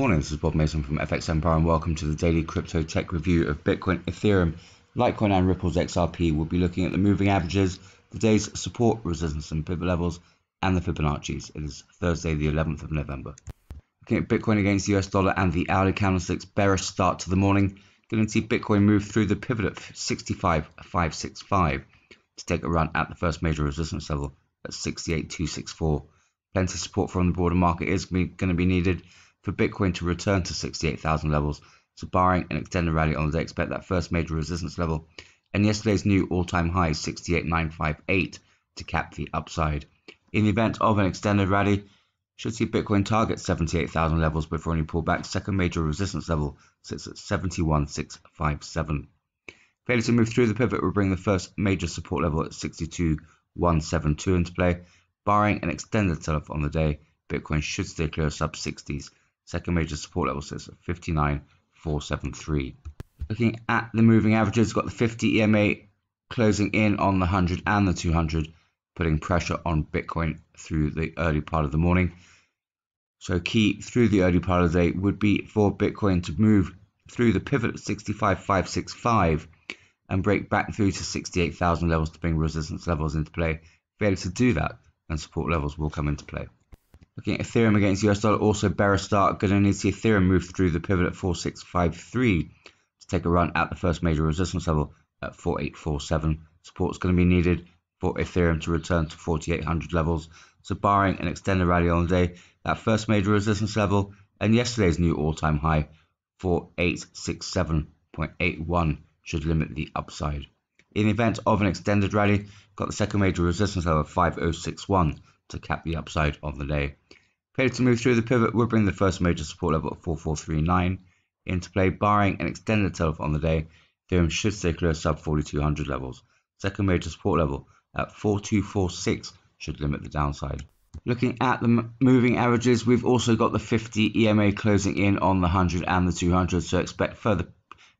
morning, this is Bob Mason from FX Empire and welcome to the daily crypto tech review of Bitcoin, Ethereum, Litecoin and Ripple's XRP. We'll be looking at the moving averages, the day's support, resistance and pivot levels and the Fibonacci's. It is Thursday the 11th of November. Looking at Bitcoin against the US dollar and the hourly candlesticks, bearish start to the morning. Going to see Bitcoin move through the pivot at 65,565 to take a run at the first major resistance level at 68,264. Plenty of support from the broader market is going to be needed for Bitcoin to return to 68,000 levels. So barring an extended rally on the day, expect that first major resistance level and yesterday's new all-time high 68,958 to cap the upside. In the event of an extended rally, should see Bitcoin target 78,000 levels before any pullback. Second major resistance level sits at 71,657. Failure to move through the pivot will bring the first major support level at 62,172 into play. Barring an extended sell-off on the day, Bitcoin should stay clear of sub 60s. Second major support level sits at 59,473. Looking at the moving averages, got the 50 EMA closing in on the 100 and the 200, putting pressure on Bitcoin through the early part of the morning. So key through the early part of the day would be for Bitcoin to move through the pivot at 65,565 and break back through to 68,000 levels to bring resistance levels into play. Failure to do that, and support levels will come into play. Looking at Ethereum against US dollar, also bearish start. Going to need to see Ethereum move through the pivot at 4653 to take a run at the first major resistance level at 4847. Support's going to be needed for Ethereum to return to 4800 levels. So barring an extended rally on the day, that first major resistance level and yesterday's new all-time high 4867.81 should limit the upside. In the event of an extended rally, got the second major resistance level of 5061 to cap the upside on the day. Failure to move through the pivot will bring the first major support level at 4439 into play. Barring an extended sell-off on the day, Ethereum should stay clear of sub 4200 levels. Second major support level at 4246 should limit the downside. Looking at the moving averages, we've also got the 50 EMA closing in on the 100 and the 200, so expect further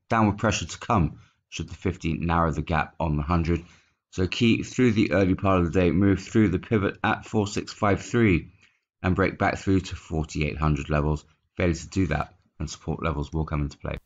downward pressure to come should the 50 narrow the gap on the 100. So key through the early part of the day, move through the pivot at 4653 and break back through to 4800 levels. Failure to do that and support levels will come into play.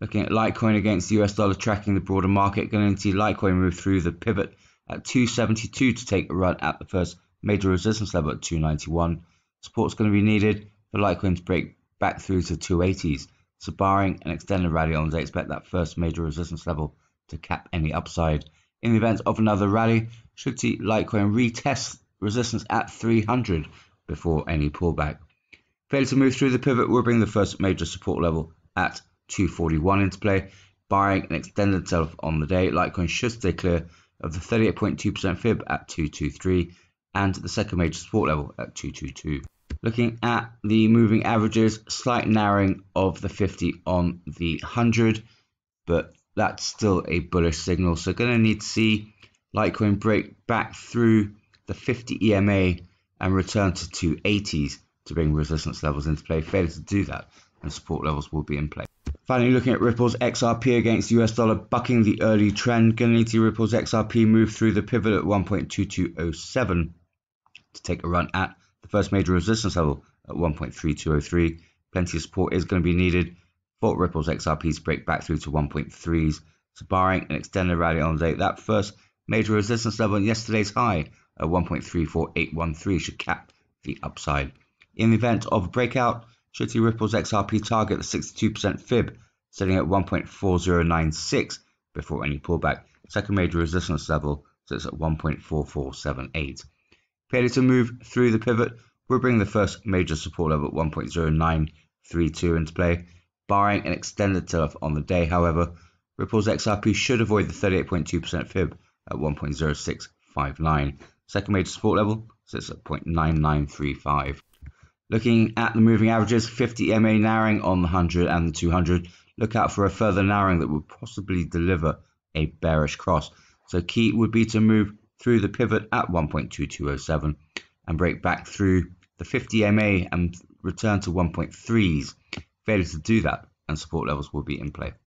Looking at Litecoin against the US dollar, tracking the broader market, going to see Litecoin move through the pivot at 272 to take a run at the first major resistance level at 291. Support's going to be needed for Litecoin to break back through to 280s. So barring an extended rally on the day, expect that first major resistance level to cap any upside. In the event of another rally, should see Litecoin retest resistance at 300 before any pullback. Failure to move through the pivot will bring the first major support level at 241 into play. Barring an extended sell-off on the day, Litecoin should stay clear of the 38.2% fib at 223 and the second major support level at 222. Looking at the moving averages, slight narrowing of the 50 on the 100, but that's still a bullish signal. So going to need to see Litecoin break back through the 50 EMA and return to 280s to bring resistance levels into play. Failure to do that and support levels will be in play. Finally, looking at Ripple's XRP against the US dollar, bucking the early trend. Going to need to see Ripple's XRP move through the pivot at 1.2207 to take a run at the first major resistance level at 1.3203. Plenty of support is going to be needed for Ripple's XRP to break back through to 1.3s. So barring an extended rally on the day, that first major resistance level and yesterday's high at 1.34813 should cap the upside. In the event of a breakout, should see Ripple's XRP target the 62% fib, sitting at 1.4096 before any pullback. Second major resistance level sits at 1.4478. Failure to move through the pivot will bring the first major support level at 1.0932 into play. Barring an extended sell-off on the day, however, Ripple's XRP should avoid the 38.2% fib at 1.0659. Second major support level sits at 0.9935. Looking at the moving averages, 50 EMA narrowing on the 100 and the 200. Look out for a further narrowing that would possibly deliver a bearish cross. So key would be to move through the pivot at 1.2207 and break back through the 50 EMA and return to 1.3s. Failure to do that and support levels will be in play.